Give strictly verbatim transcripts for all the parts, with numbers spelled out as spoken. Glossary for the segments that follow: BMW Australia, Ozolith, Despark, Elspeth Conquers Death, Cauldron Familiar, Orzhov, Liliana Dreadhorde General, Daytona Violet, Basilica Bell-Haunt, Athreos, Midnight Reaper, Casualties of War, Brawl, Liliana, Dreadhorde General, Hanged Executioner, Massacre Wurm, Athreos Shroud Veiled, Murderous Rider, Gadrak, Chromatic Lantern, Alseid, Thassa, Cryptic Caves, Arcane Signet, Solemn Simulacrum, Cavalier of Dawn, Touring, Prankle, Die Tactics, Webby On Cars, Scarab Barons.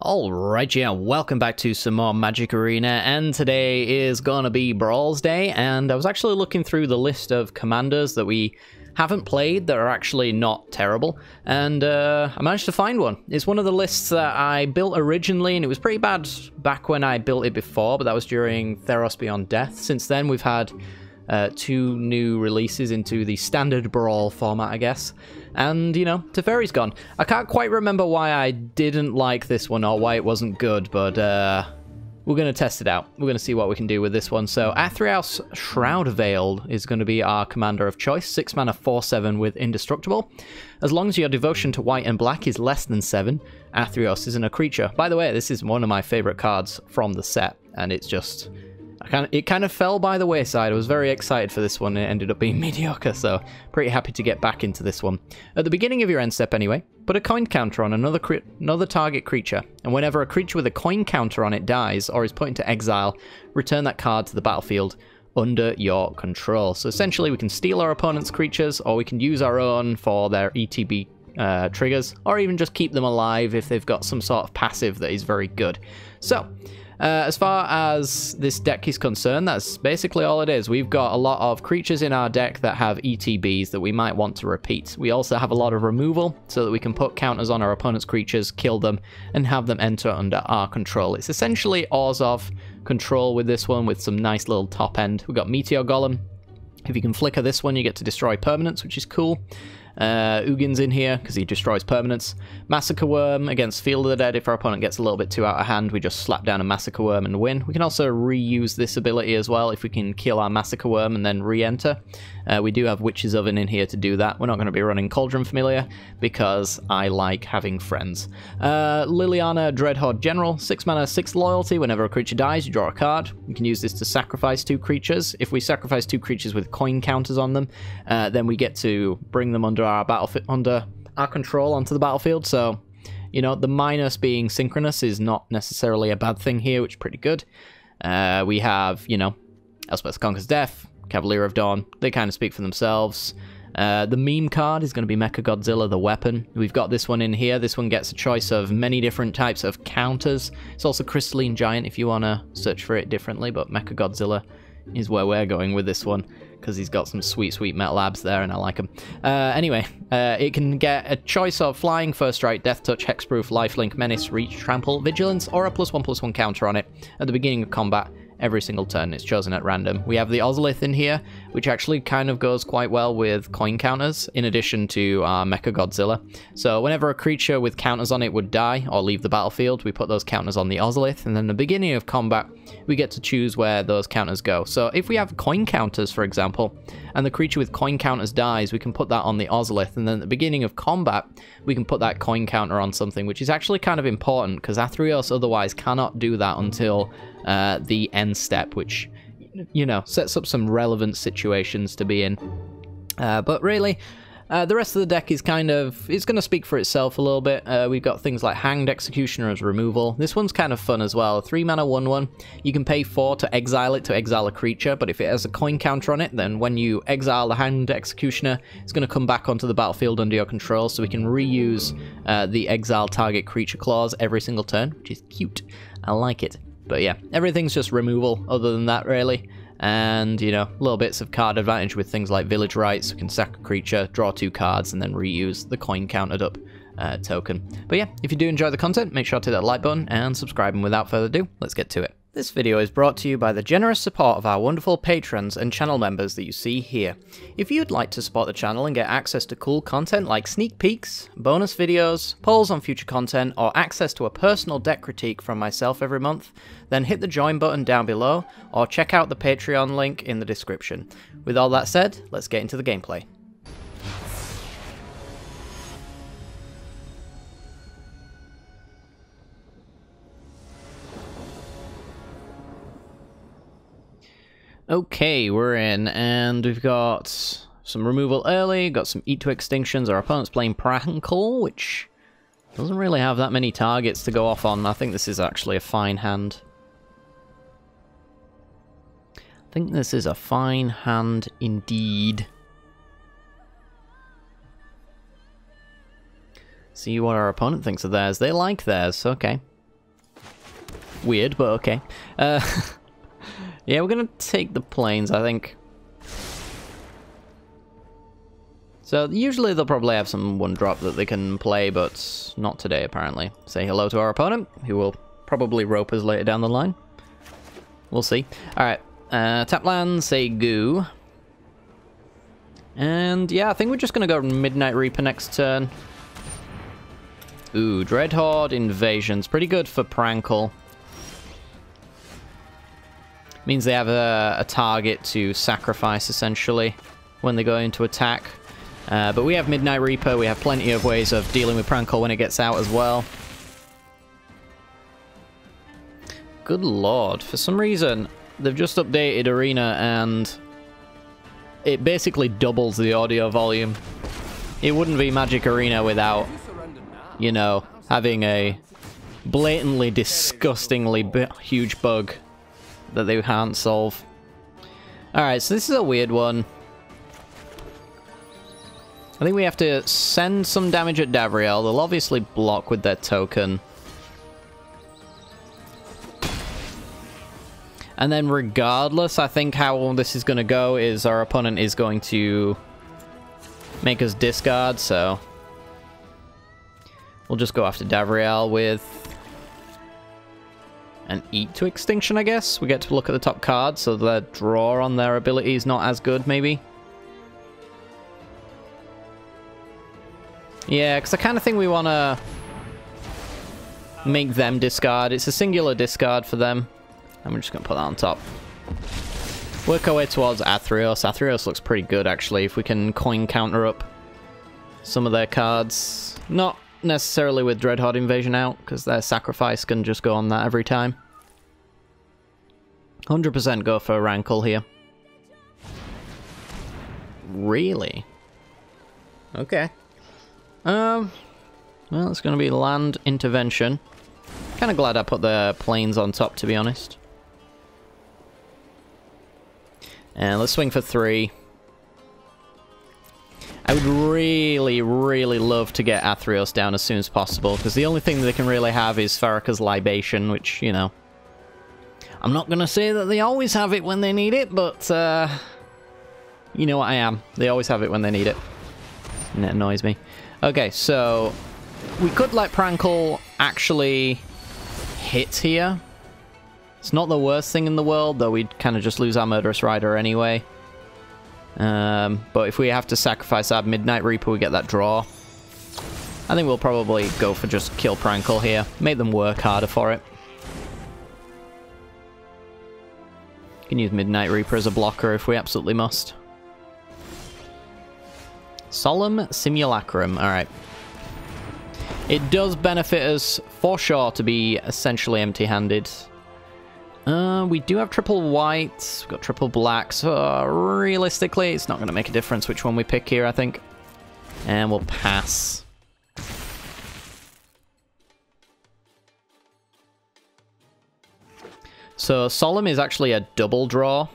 Alright, yeah, welcome back to some more Magic Arena, and today is gonna be Brawl's Day, and I was actually looking through the list of commanders that we haven't played that are actually not terrible, and uh, I managed to find one. It's one of the lists that I built originally, and it was pretty bad back when I built it before, but that was during Athreos Beyond Death. Since then, we've had uh, two new releases into the standard Brawl format, I guess. And, you know, Teferi's gone. I can't quite remember why I didn't like this one or why it wasn't good, but uh, we're going to test it out. We're going to see what we can do with this one. So Athreos Shroud Veiled is going to be our commander of choice. six mana, four seven with Indestructible. As long as your devotion to white and black is less than seven, Athreos isn't a creature. By the way, this is one of my favorite cards from the set, and it's just... I kind of, it kind of fell by the wayside. I was very excited for this one, and it ended up being mediocre, so pretty happy to get back into this one. At the beginning of your end step anyway, put a coin counter on another, cre another target creature, and whenever a creature with a coin counter on it dies or is put into exile, return that card to the battlefield under your control. So essentially we can steal our opponent's creatures, or we can use our own for their E T B uh, triggers, or even just keep them alive if they've got some sort of passive that is very good. So... Uh, as far as this deck is concerned, that's basically all it is. We've got a lot of creatures in our deck that have E T Bs that we might want to repeat. We also have a lot of removal so that we can put counters on our opponent's creatures, kill them, and have them enter under our control. It's essentially Orzhov control with this one, with some nice little top end. We've got Meteor Golem. If you can flicker this one, you get to destroy permanents, which is cool. Uh, Ugin's in here because he destroys permanents. Massacre Wurm against Field of the Dead. If our opponent gets a little bit too out of hand, we just slap down a Massacre Wurm and win. We can also reuse this ability as well if we can kill our Massacre Wurm and then re-enter. Uh, we do have Witch's Oven in here to do that. We're not going to be running Cauldron Familiar because I like having friends. Uh, Liliana Dreadhorde General. six mana, six loyalty. Whenever a creature dies, you draw a card. We can use this to sacrifice two creatures. If we sacrifice two creatures with coin counters on them, uh, then we get to bring them under our battlefield, under our control, onto the battlefield. So, you know, the minus being synchronous is not necessarily a bad thing here, which is pretty good. Uh, we have, you know, Elspeth Conquers Death, Cavalier of Dawn. They kind of speak for themselves. Uh, the meme card is going to be Mechagodzilla, the weapon. We've got this one in here. This one gets a choice of many different types of counters. It's also Crystalline Giant if you want to search for it differently, but Mechagodzilla is where we're going with this one, because he's got some sweet, sweet metal abs there, and I like him. Uh, anyway, uh, it can get a choice of Flying, First Strike, Death Touch, Hexproof, Lifelink, Menace, Reach, Trample, Vigilance, or a plus one, plus one counter on it at the beginning of combat. Every single turn, it's chosen at random. We have the Ozolith in here, which actually kind of goes quite well with coin counters, in addition to our Mechagodzilla. So whenever a creature with counters on it would die or leave the battlefield, we put those counters on the Ozolith, and then at the beginning of combat, we get to choose where those counters go. So if we have coin counters, for example, and the creature with coin counters dies, we can put that on the Ozolith, and then at the beginning of combat, we can put that coin counter on something, which is actually kind of important, because Athreos otherwise cannot do that until... Uh, the end step, which, you know, sets up some relevant situations to be in. Uh, but really, uh, the rest of the deck is kind of, it's going to speak for itself a little bit. Uh, we've got things like Hanged Executioner as removal. This one's kind of fun as well. three mana, one one. You can pay four to exile it to exile a creature, but if it has a coin counter on it, then when you exile the Hanged Executioner, it's going to come back onto the battlefield under your control, so we can reuse uh, the exile target creature clause every single turn, which is cute. I like it. But yeah, everything's just removal other than that, really. And, you know, little bits of card advantage with things like Village Rites. We can sack a creature, draw two cards, and then reuse the coin countered up uh, token. But yeah, if you do enjoy the content, make sure to hit that like button and subscribe. And without further ado, let's get to it. This video is brought to you by the generous support of our wonderful patrons and channel members that you see here. If you'd like to support the channel and get access to cool content like sneak peeks, bonus videos, polls on future content, or access to a personal deck critique from myself every month, then hit the join button down below or check out the Patreon link in the description. With all that said, let's get into the gameplay. Okay, we're in, and we've got some removal early, got some Eat to Extinctions. Our opponent's playing Prankle, which doesn't really have that many targets to go off on. I think this is actually a fine hand. I think this is a fine hand indeed. See what our opponent thinks of theirs. They like theirs, okay. weird, but okay. Uh, yeah, we're gonna take the planes, I think. So usually they'll probably have some one drop that they can play, but not today apparently. Say hello to our opponent, who will probably rope us later down the line. We'll see. Alright, uh, tap land, say goo. And yeah, I think we're just going to go Midnight Reaper next turn. Ooh, Dreadhorde Invasion's pretty good for Prankle. Means they have a, a target to sacrifice, essentially, when they go into attack. Uh, but we have Midnight Reaper, we have plenty of ways of dealing with Prankle when it gets out as well. Good lord, for some reason, they've just updated Arena and it basically doubles the audio volume. It wouldn't be Magic Arena without, you know, having a blatantly, disgustingly huge bug that they can't solve. Alright, so this is a weird one. I think we have to send some damage at Davriel. They'll obviously block with their token. And then regardless, I think how this is going to go is our opponent is going to make us discard, so we'll just go after Davriel with an Eat to Extinction, I guess. We get to look at the top card, so the draw on their ability is not as good, maybe. Yeah, because I kind of think we want to make them discard. It's a singular discard for them. And we're just going to put that on top. Work our way towards Athreos. Athreos looks pretty good, actually, if we can coin counter up some of their cards. Not necessarily with Dreadhorde Invasion out, because their sacrifice can just go on that every time. one hundred percent go for Rankle here. Really? Okay. Um, well, it's going to be land intervention. Kind of glad I put the planes on top, to be honest. And let's swing for three. I would really, really love to get Athreos down as soon as possible, because the only thing that they can really have is Farrakha's Libation, which, you know, I'm not going to say that they always have it when they need it, but, uh, you know what I am. They always have it when they need it. And it annoys me. Okay, so we could let Prankle actually hit here. It's not the worst thing in the world, though we'd kind of just lose our Murderous Rider anyway. Um, but if we have to sacrifice our Midnight Reaper, we get that draw. I think we'll probably go for just kill Prankle here. Make them work harder for it. You can use Midnight Reaper as a blocker if we absolutely must. Solemn Simulacrum, alright. It does benefit us, for sure, to be essentially empty-handed. Uh, we do have triple white, we've got triple black, so realistically, it's not going to make a difference which one we pick here, I think. And we'll pass. So Solemn is actually a double draw.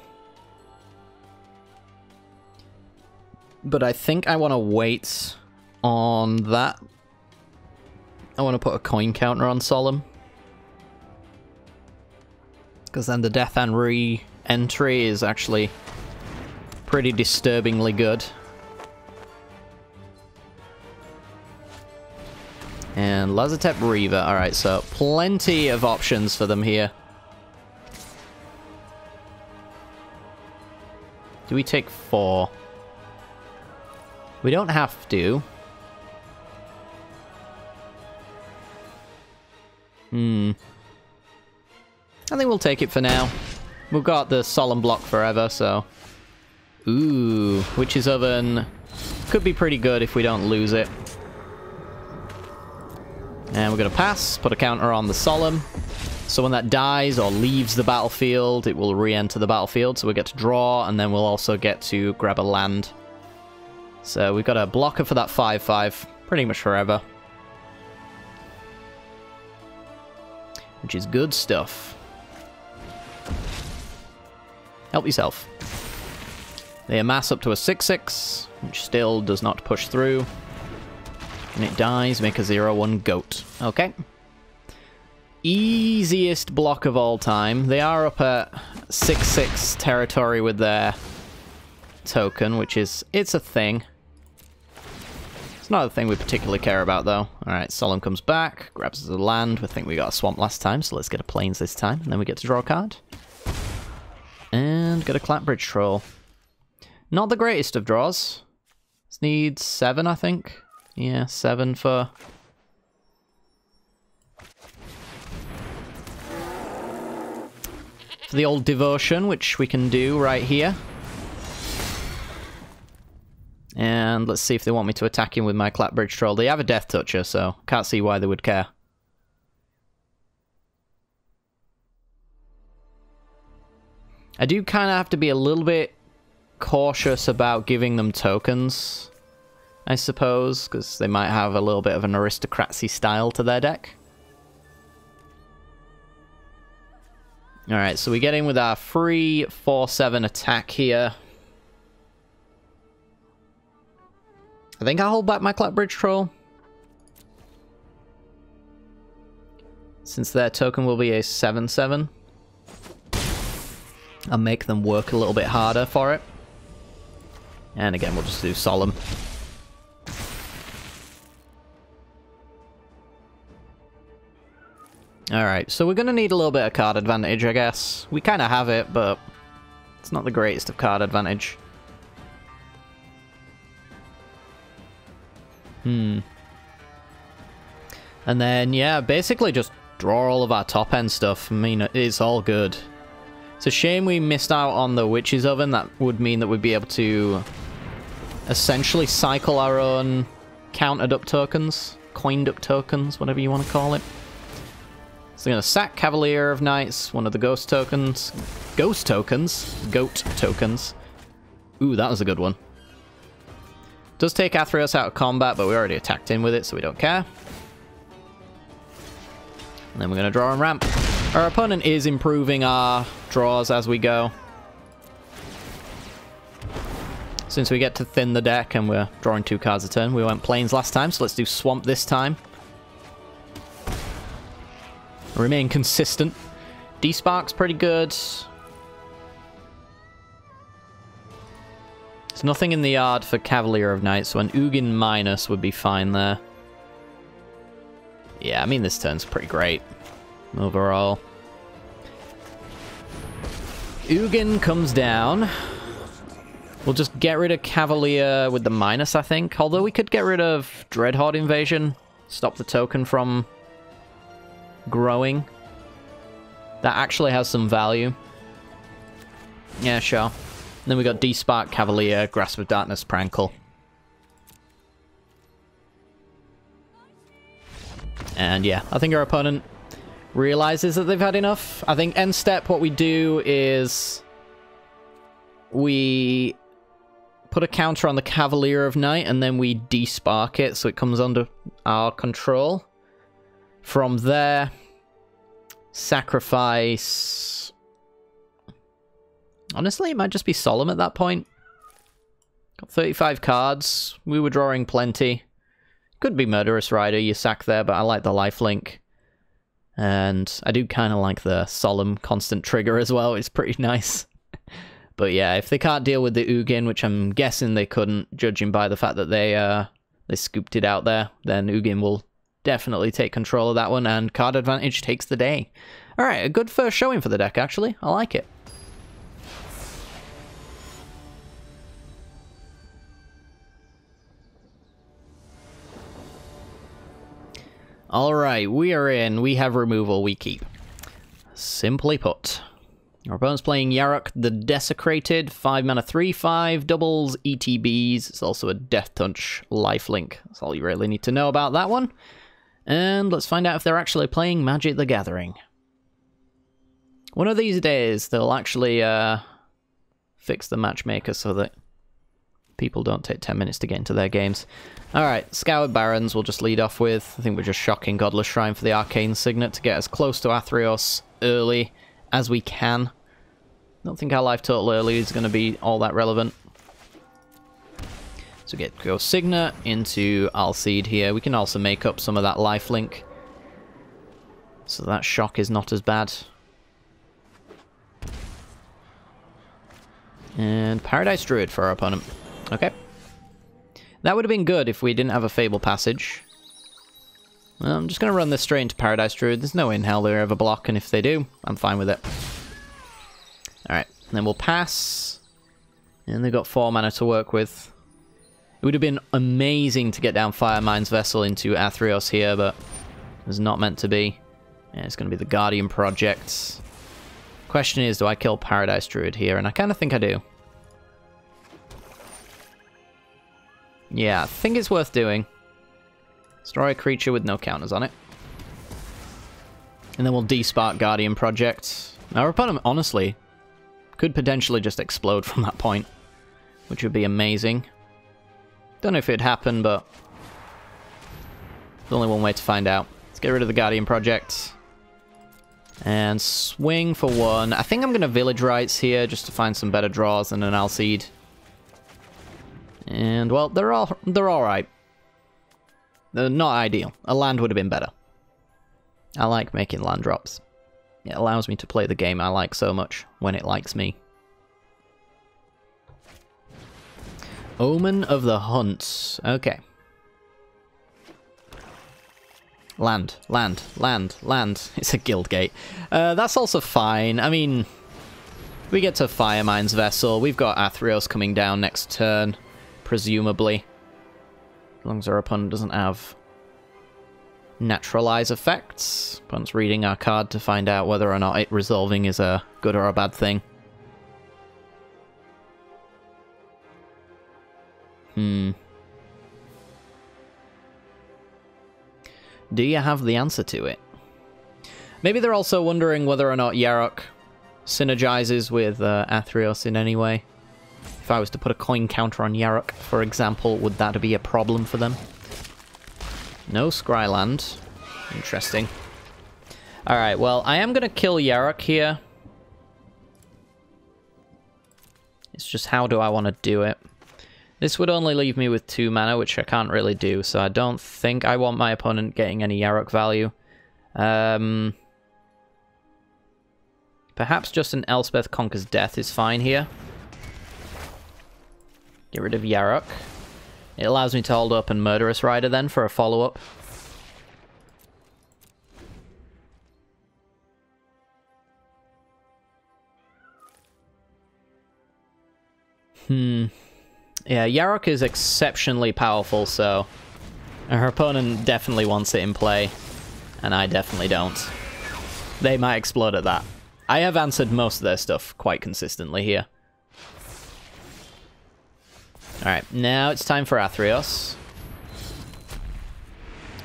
But I think I want to wait on that. I want to put a coin counter on Solemn. Because then the death and re-entry is actually pretty disturbingly good. And Lazatep Reaver. Alright, so plenty of options for them here. Do we take four? We don't have to. Hmm. I think we'll take it for now. We've got the Solemn block forever, so. Ooh, Witch's Oven could be pretty good if we don't lose it. And we're going to pass, put a counter on the Solemn. So when that dies or leaves the battlefield, it will re-enter the battlefield. So we get to draw, and then we'll also get to grab a land. So we've got a blocker for that five five pretty much forever. Which is good stuff. Help yourself. They amass up to a six six, which still does not push through. And it dies, make a zero one goat. Okay. easiest block of all time. They are up at six six territory with their token, which is, it's a thing. It's not a thing we particularly care about, though. Alright, Solemn comes back, grabs the land. We think we got a swamp last time, so let's get a plains this time. And then we get to draw a card. And get a Clapbridge Troll. Not the greatest of draws. This needs seven, I think. Yeah, seven for... for the old devotion, which we can do right here. And let's see if they want me to attack him with my Clapbridge Troll. They have a Death Toucher, so can't see why they would care. I do kind of have to be a little bit cautious about giving them tokens, I suppose, because they might have a little bit of an aristocracy style to their deck. Alright, so we get in with our free four seven attack here. I think I'll hold back my Clapbridge Troll, since their token will be a seven seven. I'll make them work a little bit harder for it. And again, we'll just do Solemn. Alright, so we're going to need a little bit of card advantage, I guess. We kind of have it, but it's not the greatest of card advantage. Hmm. And then, yeah, basically just draw all of our top-end stuff. I mean, it's all good. It's a shame we missed out on the Witch's Oven. That would mean that we'd be able to essentially cycle our own countered-up tokens, coined-up tokens, whatever you want to call it. So they're going to sack Cavalier of Knights, one of the ghost tokens. Ghost tokens? Goat tokens. Ooh, that was a good one. Does take Athreos out of combat, but we already attacked in with it, so we don't care. And then we're going to draw and ramp. Our opponent is improving our draws as we go, since we get to thin the deck and we're drawing two cards a turn. We went plains last time, so let's do swamp this time. Remain consistent. Despark's pretty good. There's nothing in the yard for Cavalier of Knights, so an Ugin minus would be fine there. Yeah, I mean, this turn's pretty great overall. Ugin comes down. We'll just get rid of Cavalier with the minus, I think. Although we could get rid of Dreadhorde Invasion. Stop the token from growing. That actually has some value. Yeah, sure. And then we got Despark, Cavalier, Grasp of Darkness, Prankle. And yeah, I think our opponent realizes that they've had enough. I think end step, what we do is we put a counter on the Cavalier of Night, and then we Despark it so it comes under our control. From there, sacrifice... Honestly, it might just be Solemn at that point. Got thirty-five cards. We were drawing plenty. Could be Murderous Rider, you sack there, but I like the lifelink. And I do kind of like the Solemn constant trigger as well. It's pretty nice. But yeah, if they can't deal with the Ugin, which I'm guessing they couldn't, judging by the fact that they uh, they scooped it out there, then Ugin will definitely take control of that one, and card advantage takes the day. Alright, a good first showing for the deck, actually. I like it. Alright, we are in. We have removal, we keep. Simply put. Our opponent's playing Yarok the Desecrated, five mana three five, doubles, E T Bs. It's also a Death Touch lifelink. That's all you really need to know about that one. And let's find out if they're actually playing Magic the Gathering. One of these days, they'll actually uh, fix the matchmaker so that people don't take ten minutes to get into their games. Alright, Scoured Barons we'll just lead off with. I think we're just shocking Godless Shrine for the Arcane Signet to get as close to Athreos early as we can. I don't think our life total early is going to be all that relevant. So get go Signet into Alseid here. We can also make up some of that lifelink. So that shock is not as bad. And Paradise Druid for our opponent. Okay. That would have been good if we didn't have a Fable Passage. Well, I'm just going to run this straight into Paradise Druid. There's no way in hell they ever block, and if they do, I'm fine with it. Alright, then we'll pass. And they've got four mana to work with. It would have been amazing to get down Firemind's Vessel into Athreos here, but it was not meant to be. Yeah, it's going to be the Guardian Project. Question is, do I kill Paradise Druid here? And I kind of think I do. Yeah, I think it's worth doing. Destroy a creature with no counters on it. And then we'll Despark Guardian Project. Our opponent, honestly, could potentially just explode from that point, which would be amazing. Don't know if it'd happen, but there's only one way to find out. Let's get rid of the Guardian Project. And swing for one. I think I'm going to Village Rites here just to find some better draws than an Alseid. And, well, they're all they're all right. They're not ideal. A land would have been better. I like making land drops. It allows me to play the game I like so much when it likes me. Omen of the Hunt. Okay. Land, land, land, land. It's a guild gate. Uh, that's also fine. I mean, we get to Firemind's Vessel. We've got Athreos coming down next turn. Presumably. As long as our opponent doesn't have naturalize effects. Opponent's reading our card to find out whether or not it resolving is a good or a bad thing. Hmm. Do you have the answer to it? Maybe they're also wondering whether or not Yarok synergizes with uh, Athreos in any way. If I was to put a coin counter on Yarok, for example, would that be a problem for them? No Scryland. Interesting. Alright, well, I am going to kill Yarok here. It's just how do I want to do it? This would only leave me with two mana, which I can't really do, so I don't think I want my opponent getting any Yarok value. Um, perhaps just an Elspeth Conquers Death is fine here. Get rid of Yarok. It allows me to hold up and Murderous Rider then for a follow-up. Hmm. Yeah, Yarok is exceptionally powerful, so her opponent definitely wants it in play, and I definitely don't. They might explode at that. I have answered most of their stuff quite consistently here. Alright, now it's time for Athreos.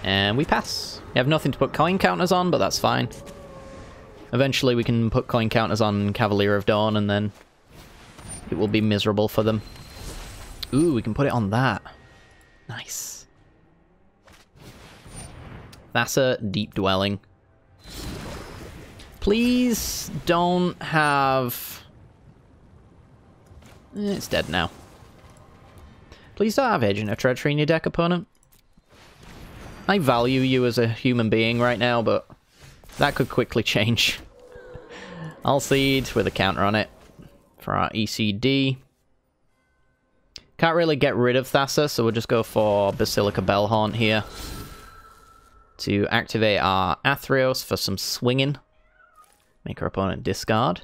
And we pass. We have nothing to put coin counters on, but that's fine. Eventually we can put coin counters on Cavalier of Dawn, and then it will be miserable for them. Ooh, we can put it on that. Nice. Thassa, Deep Dwelling. Please don't have... It's dead now. Please don't have Agent of Treachery in your deck, opponent. I value you as a human being right now, but that could quickly change. Alseid with a counter on it for our E C D. Can't really get rid of Thassa, so we'll just go for Basilica Bell-Haunt here to activate our Athreos for some swinging. Make our opponent discard.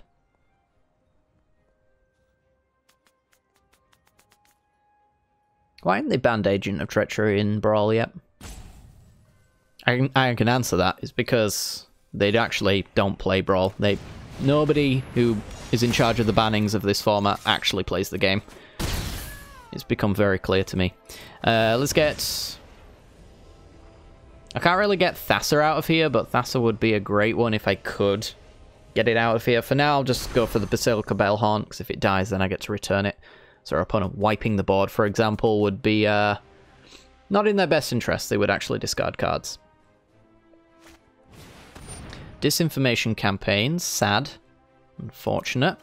Why haven't they banned Agent of Treachery in Brawl yet? I can, I can answer that. It's because they actually don't play Brawl. They Nobody who is in charge of the bannings of this format actually plays the game. It's become very clear to me. Uh, let's get... I can't really get Thassa out of here, but Thassa would be a great one if I could get it out of here. For now, I'll just go for the Basilica Bell-Haunt, because if it dies, then I get to return it. So our opponent wiping the board, for example, would be uh, not in their best interest. They would actually discard cards. Disinformation campaign. Sad. Unfortunate.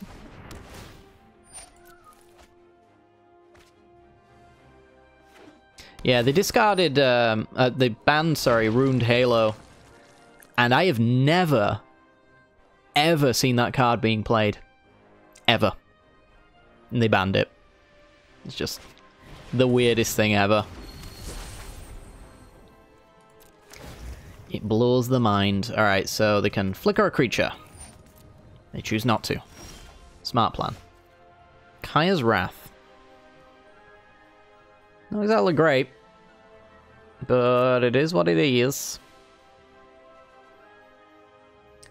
Yeah, they discarded... Um, uh, they banned, sorry, Ruined Halo And I have never, ever seen that card being played. Ever. And they banned it. It's just the weirdest thing ever. It blows the mind. Alright, so they can flicker a creature. They choose not to. Smart plan. Kaya's Wrath. Not exactly great. But it is what it is.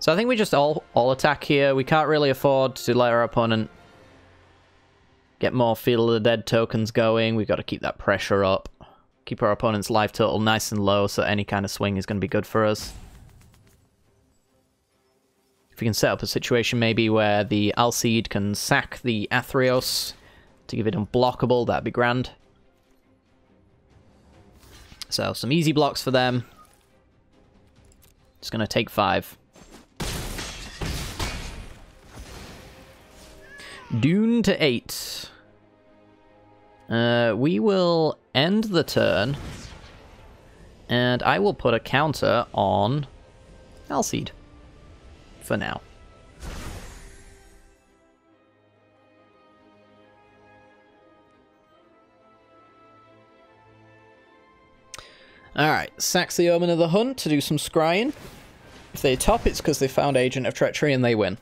So I think we just all, all attack here. We can't really afford to let our opponent get more Field of the Dead tokens going. We've got to keep that pressure up. Keep our opponent's life total nice and low, so any kind of swing is going to be good for us. If we can set up a situation maybe where the Alseid can sack the Athreos to give it unblockable, that'd be grand. So, some easy blocks for them. Just going to take five. Dune to eight. Uh, we will end the turn. And I will put a counter on Alseid. For now. Alright, sacks the Omen of the Hunt to do some scrying. If they top, it's because they found Agent of Treachery and they win.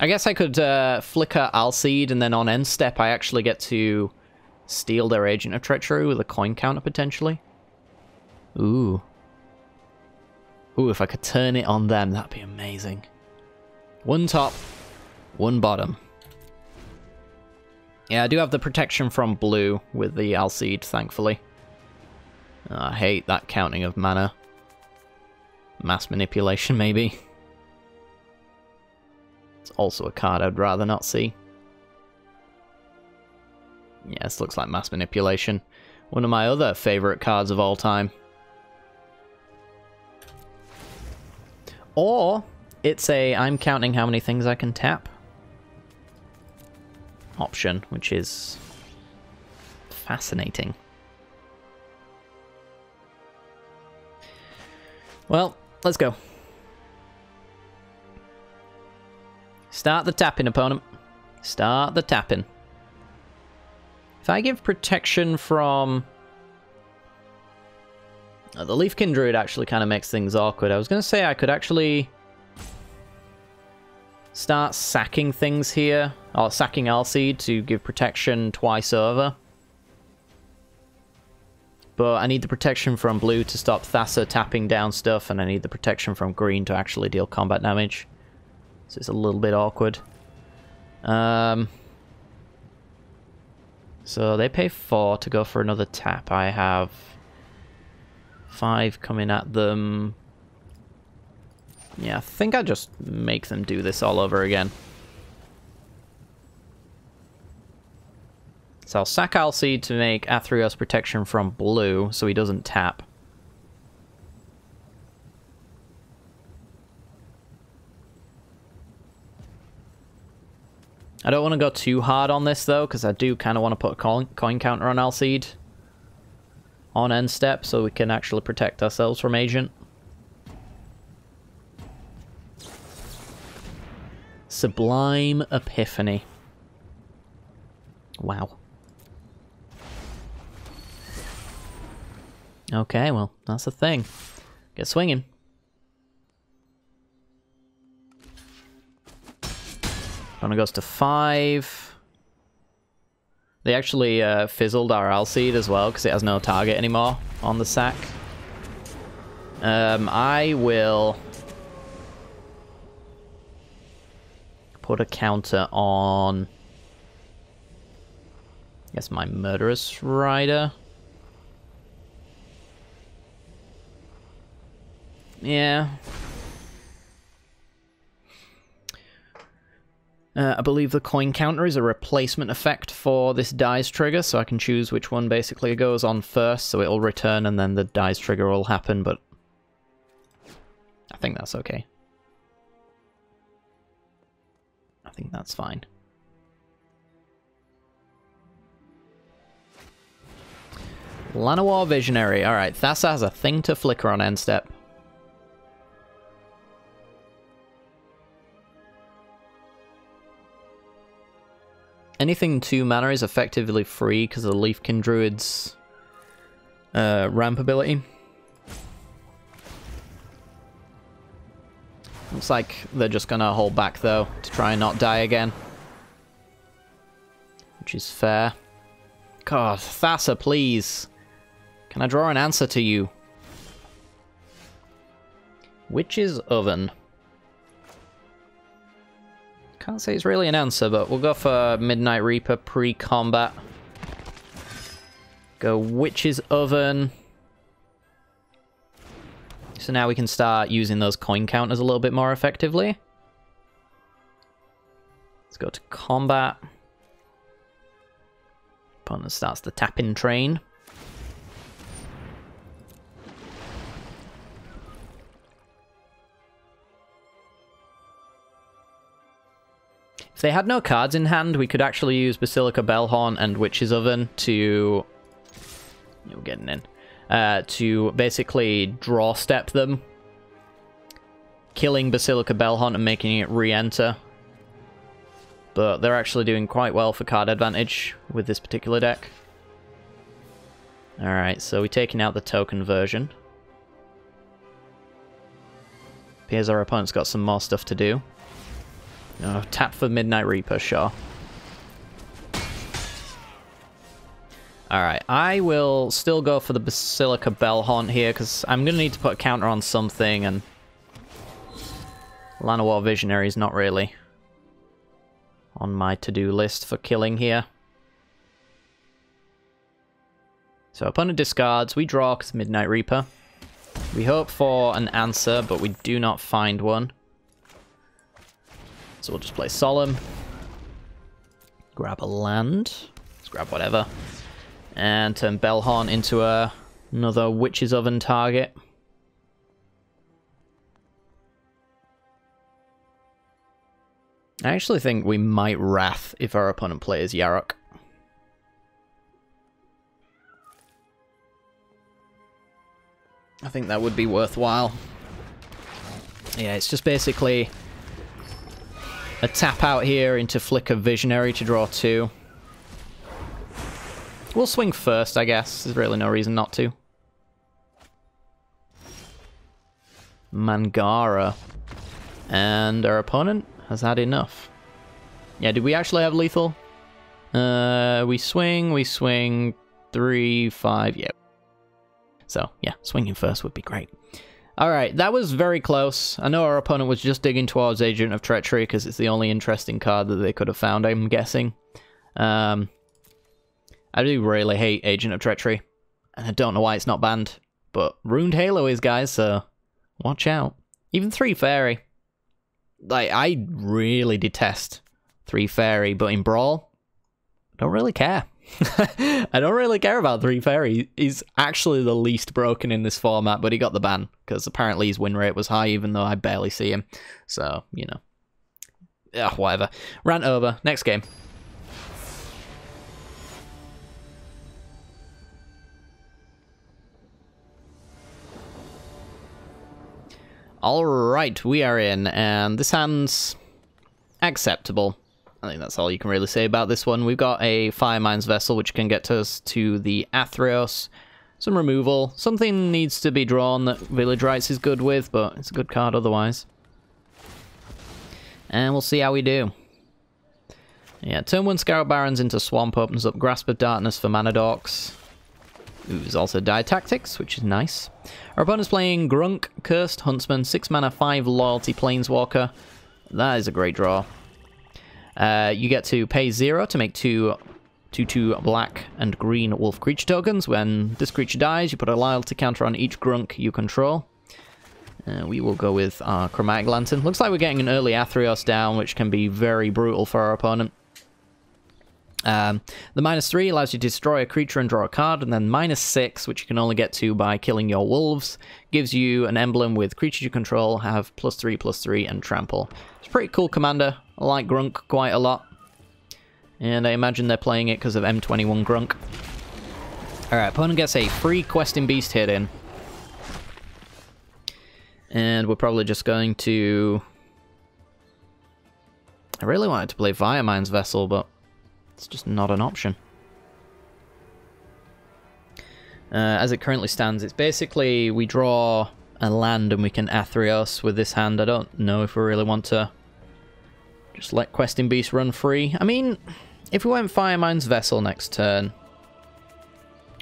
I guess I could uh, flicker Alseid, and then on end step I actually get to steal their Agent of Treachery with a coin counter potentially. Ooh. Ooh, if I could turn it on them, that'd be amazing. One top, one bottom. Yeah, I do have the protection from blue with the Alseid, thankfully. Oh, I hate that counting of mana. Mass manipulation, maybe. It's also a card I'd rather not see. Yeah, this looks like mass manipulation. One of my other favourite cards of all time. Or, it's a I'm counting how many things I can tap option, which is fascinating. Well, let's go. Start the tapping, opponent. Start the tapping. If I give protection from... Uh, the Leafkin Druid actually kind of makes things awkward. I was going to say I could actually start sacking things here, or sacking Alseid to give protection twice over. But I need the protection from blue to stop Thassa tapping down stuff, and I need the protection from green to actually deal combat damage. So it's a little bit awkward. Um, so they pay four to go for another tap. I have... five coming at them. Yeah, I think I just make them do this all over again. So I'll sack Alseid to make Athreos protection from blue so he doesn't tap. I don't want to go too hard on this though, because I do kind of want to put a coin, coin counter on Alseid on end step, so we can actually protect ourselves from Agent. Sublime Epiphany. Wow. Okay, well, that's the thing. Get swinging. Opponent goes to five. They actually uh, fizzled our Alseid as well, because it has no target anymore on the sack. Um, I will put a counter on, I guess, my Murderous Rider. Yeah. Uh, I believe the coin counter is a replacement effect for this dice trigger, so I can choose which one basically goes on first, so it'll return and then the dice trigger will happen, but I think that's okay. I think that's fine. Llanowar Visionary. Alright, Thassa has a thing to flicker on end step. Anything two mana is effectively free because of the Leafkin Druid's uh, ramp ability. Looks like they're just going to hold back though to try and not die again. Which is fair. God, Thassa, please. Can I draw an answer to you? Witch's Oven. Can't say it's really an answer, but we'll go for Midnight Reaper pre-combat. Go Witch's Oven. So now we can start using those coin counters a little bit more effectively. Let's go to combat. Opponent starts the tapping train. If they had no cards in hand, we could actually use Basilica Bell-Haunt and Witch's Oven to... We're getting in. Uh, to basically draw step them. Killing Basilica Bell-Haunt and making it re-enter. But they're actually doing quite well for card advantage with this particular deck. Alright, so we're taking out the token version. Appears our opponent's got some more stuff to do. Oh, tap for Midnight Reaper, sure. Alright, I will still go for the Basilica Bell-Haunt here, because I'm going to need to put a counter on something, and... Llanowar Visionary is not really on my to-do list for killing here. So opponent discards, we draw because Midnight Reaper. We hope for an answer, but we do not find one. So we'll just play Solemn. Grab a land. Let's grab whatever. And turn Bellhorn into a, another Witch's Oven target. I actually think we might Wrath if our opponent plays Yarok. I think that would be worthwhile. Yeah, it's just basically... a tap out here into Flicker Visionary to draw two. We'll swing first, I guess. There's really no reason not to. Mangara. And our opponent has had enough. Yeah, did we actually have lethal? Uh, we swing, we swing. Three, five, yeah. So, yeah, swinging first would be great. Alright, that was very close. I know our opponent was just digging towards Agent of Treachery because it's the only interesting card that they could have found, I'm guessing. Um, I do really hate Agent of Treachery, and I don't know why it's not banned. But Ruined Halo is, guys, so watch out. Even three Fairy. Like, I really detest three Fairy, but in Brawl, I don't really care. I don't really care about three Fairy. He's actually the least broken in this format, but he got the ban because apparently his win rate was high even though I barely see him. So, you know. Ugh, whatever. Rant over. Next game. Alright, we are in, and this hand's acceptable. I think that's all you can really say about this one. We've got a Firemind's Vessel, which can get us to the Athreos. Some removal. Something needs to be drawn that Village Rites is good with, but it's a good card otherwise. And we'll see how we do. Yeah, turn one Scarab Barons into Swamp opens up Grasp of Darkness for Mana Dorks. Ooh, also die tactics, which is nice. Our opponent's playing Grunk, Cursed Huntsman, six mana, five Loyalty Planeswalker. That is a great draw. Uh, you get to pay zero to make two, two, two black and green wolf creature tokens. When this creature dies, you put a loyalty counter on each Grunk you control. Uh, we will go with our Chromatic Lantern. Looks like we're getting an early Athreos down, which can be very brutal for our opponent. Um, the minus three allows you to destroy a creature and draw a card, and then minus six, which you can only get to by killing your wolves, gives you an emblem with creatures you control have plus three, plus three, and trample. It's a pretty cool commander. I like Grunk quite a lot. And I imagine they're playing it because of M twenty-one Grunk. Alright, opponent gets a free Questing Beast hit in. And we're probably just going to... I really wanted to play Firemind's Vessel, but it's just not an option. Uh, as it currently stands, it's basically we draw a land and we can Athreos with this hand. I don't know if we really want to just let Questing Beast run free. I mean, if we went Firemind's Vessel next turn,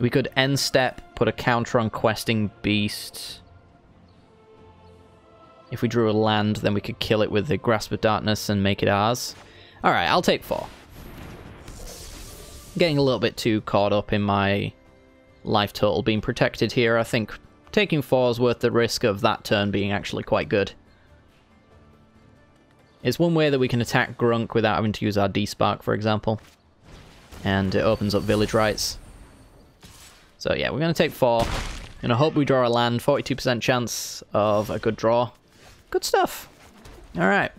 we could end step, put a counter on Questing Beast. If we drew a land, then we could kill it with the Grasp of Darkness and make it ours. Alright, I'll take four. I'm getting a little bit too caught up in my life total being protected here. I think taking four is worth the risk of that turn being actually quite good. It's one way that we can attack Grunk without having to use our Despark, for example. And it opens up Village Rites. So yeah, we're going to take four. And I hope we draw a land. forty-two percent chance of a good draw. Good stuff. Alright.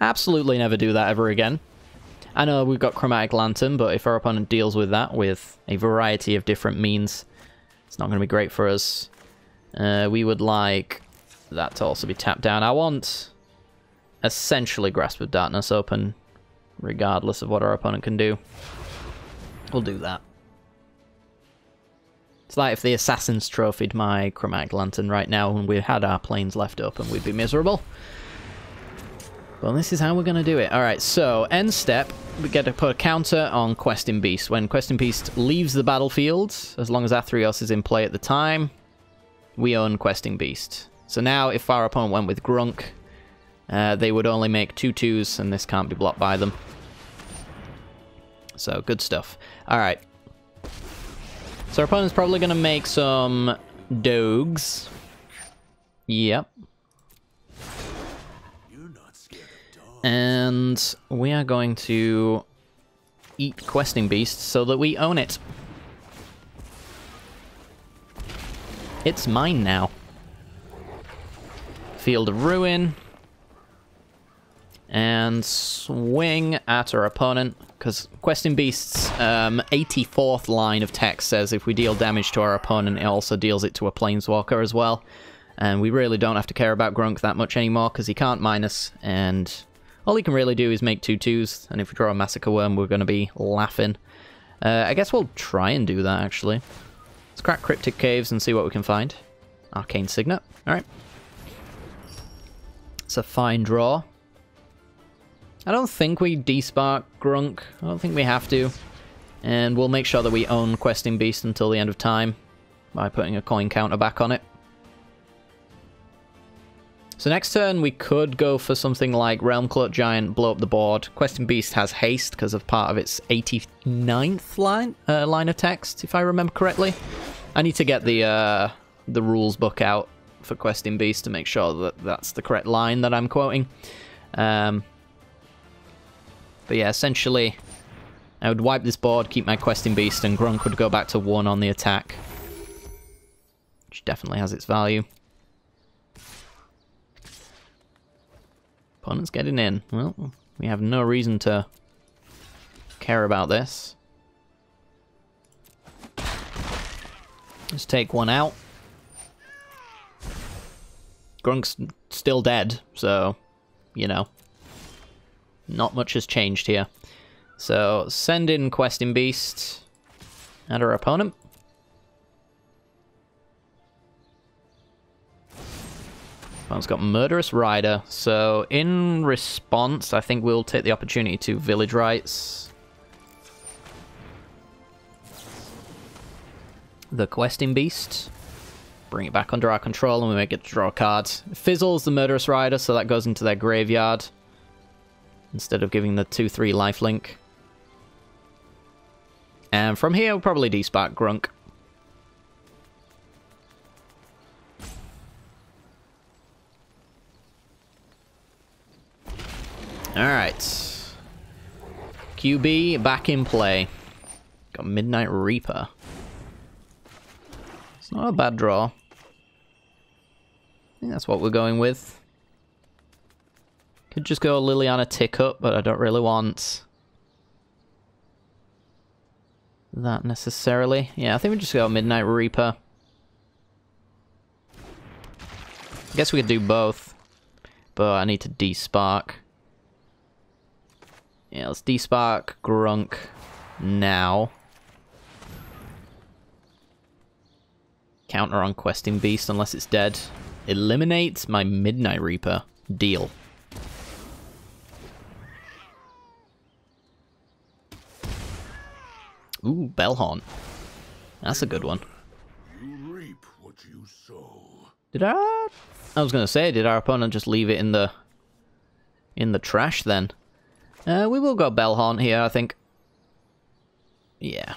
Absolutely never do that ever again. I know we've got Chromatic Lantern, but if our opponent deals with that with a variety of different means, it's not going to be great for us. Uh, we would like that to also be tapped down. I want essentially Grasp of Darkness open, regardless of what our opponent can do. We'll do that. It's like if the Assassin's Trophy'd my Chromatic Lantern right now and we had our planes left open, we'd be miserable. Well, this is how we're going to do it. Alright, so end step, we get to put a counter on Questing Beast. When Questing Beast leaves the battlefield, as long as Athreos is in play at the time, we own Questing Beast. So now if our opponent went with Grunk, uh, they would only make two twos and this can't be blocked by them. So, good stuff. Alright. So our opponent's probably going to make some dogs. Yep. You're not scared of dogs. And we are going to eat Questing Beast so that we own it. It's mine now. Field of Ruin. And swing at our opponent, because Questing Beast's um, eighty-fourth line of text says if we deal damage to our opponent, it also deals it to a Planeswalker as well. And we really don't have to care about Grunk that much anymore, because he can't minus, and all he can really do is make two twos, and if we draw a Massacre Wurm, we're going to be laughing. Uh, I guess we'll try and do that, actually. Let's crack Cryptic Caves and see what we can find. Arcane Signet, alright. It's a fine draw. I don't think we despark Grunk. I don't think we have to. And we'll make sure that we own Questing Beast until the end of time by putting a coin counter back on it. So next turn we could go for something like Realm Cloak Giant, blow up the board. Questing Beast has haste because of part of its eighty-ninth line uh, line of text, if I remember correctly. I need to get the uh, the rules book out for Questing Beast to make sure that that's the correct line that I'm quoting. Um... But yeah, essentially, I would wipe this board, keep my Questing Beast, and Grunk would go back to one on the attack. Which definitely has its value. Opponent's getting in. Well, we have no reason to care about this. Let's take one out. Grunk's still dead, so, you know. Not much has changed here. So, send in Questing Beast at our opponent. Opponent's got Murderous Rider. So, in response, I think we'll take the opportunity to Village Rites the Questing Beast. Bring it back under our control and we may get to draw a card. Fizzles the Murderous Rider, so that goes into their graveyard. Instead of giving the two three lifelink. And from here, we'll probably despark Grunk. Alright. Q B back in play. Got Midnight Reaper. It's not a bad draw. I think that's what we're going with. Could just go Liliana Tick up, but I don't really want that necessarily. Yeah, I think we just go Midnight Reaper. I guess we could do both, but I need to despark. Yeah, let's despark Grunk now. Counter on Questing Beast unless it's dead. Eliminates my Midnight Reaper. Deal. Ooh, Bell-Haunt. That's a good one. You reap what you sow. Did I? I was gonna say, did our opponent just leave it in the in the trash then? Uh, we will go Bell-Haunt here, I think. Yeah.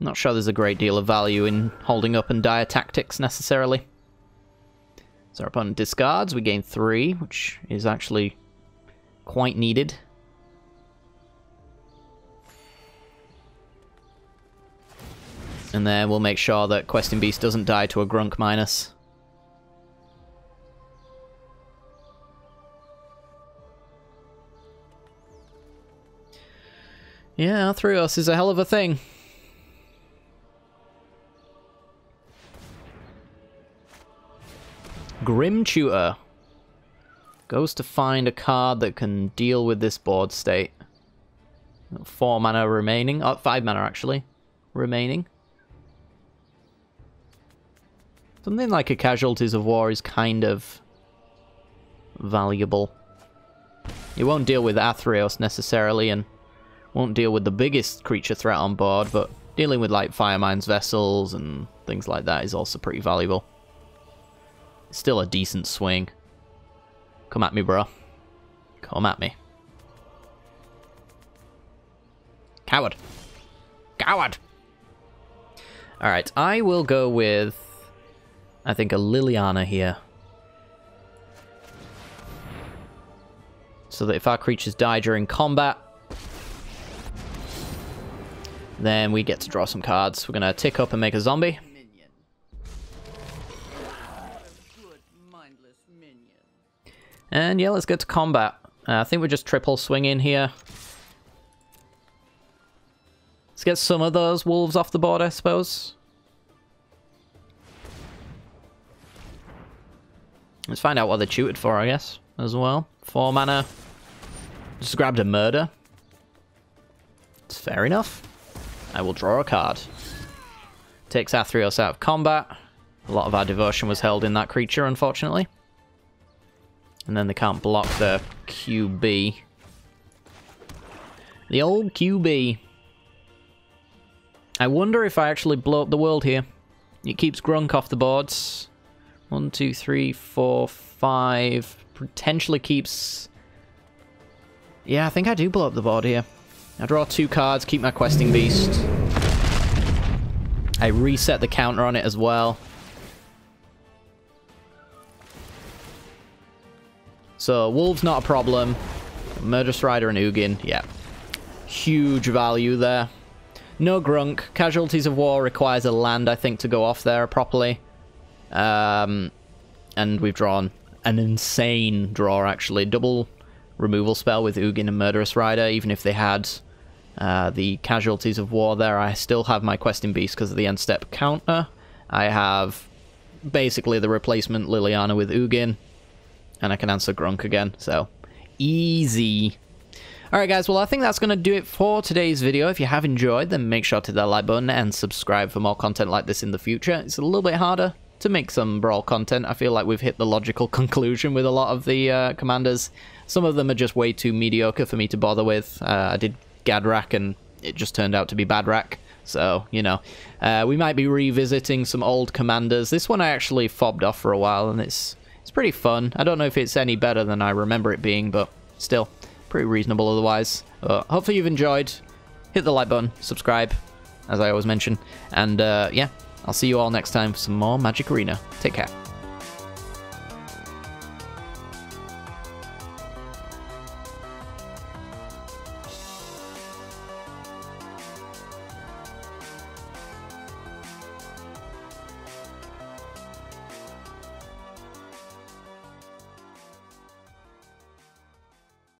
Not sure there's a great deal of value in holding up and dire tactics necessarily. So our opponent discards, we gain three, which is actually quite needed. And then we'll make sure that Questing Beast doesn't die to a Grunk minus. Yeah, Athreos is a hell of a thing. Grim Tutor goes to find a card that can deal with this board state. Four mana remaining. Oh, five mana actually remaining. Something like a Casualties of War is kind of valuable. It won't deal with Athreos necessarily and won't deal with the biggest creature threat on board, but dealing with like Firemind's Vessels and things like that is also pretty valuable. Still a decent swing. Come at me, bro. Come at me. Coward. Coward! Alright, I will go with... I think a Liliana here. So that if our creatures die during combat, then we get to draw some cards. We're going to tick up and make a zombie. And yeah, let's get to combat. Uh, I think we're just triple swinging here. Let's get some of those wolves off the board, I suppose. Let's find out what they tutored for, I guess, as well. Four mana. Just grabbed a murder. It's fair enough. I will draw a card. Takes Athreos out of combat. A lot of our devotion was held in that creature, unfortunately. And then they can't block the Q B. The old Q B. I wonder if I actually blow up the world here. It keeps Grunk off the boards. One, two, three, four, five. Potentially keeps... Yeah, I think I do blow up the board here. I draw two cards, keep my Questing Beast. I reset the counter on it as well. So, Wolves not a problem. Murderous Rider and Ugin, yeah. Huge value there. No Grunk. Casualties of War requires a land, I think, to go off there properly. Um, and we've drawn an insane draw, actually. Double removal spell with Ugin and Murderous Rider. Even if they had uh, the Casualties of War there, I still have my Questing Beast because of the end step counter. I have basically the replacement Liliana with Ugin. And I can answer Grunk again, so easy. Alright guys, well I think that's going to do it for today's video. If you have enjoyed, then make sure to hit that like button and subscribe for more content like this in the future. It's a little bit harder to make some Brawl content. I feel like we've hit the logical conclusion with a lot of the uh, commanders. Some of them are just way too mediocre for me to bother with. Uh, I did Gadrak and it just turned out to be Badrak. So, you know, uh, we might be revisiting some old commanders. This one I actually fobbed off for a while and it's... It's pretty fun. I don't know if it's any better than I remember it being, but still, pretty reasonable otherwise. Uh, hopefully you've enjoyed. Hit the like button, subscribe, as I always mention. And uh, yeah, I'll see you all next time for some more Magic Arena. Take care.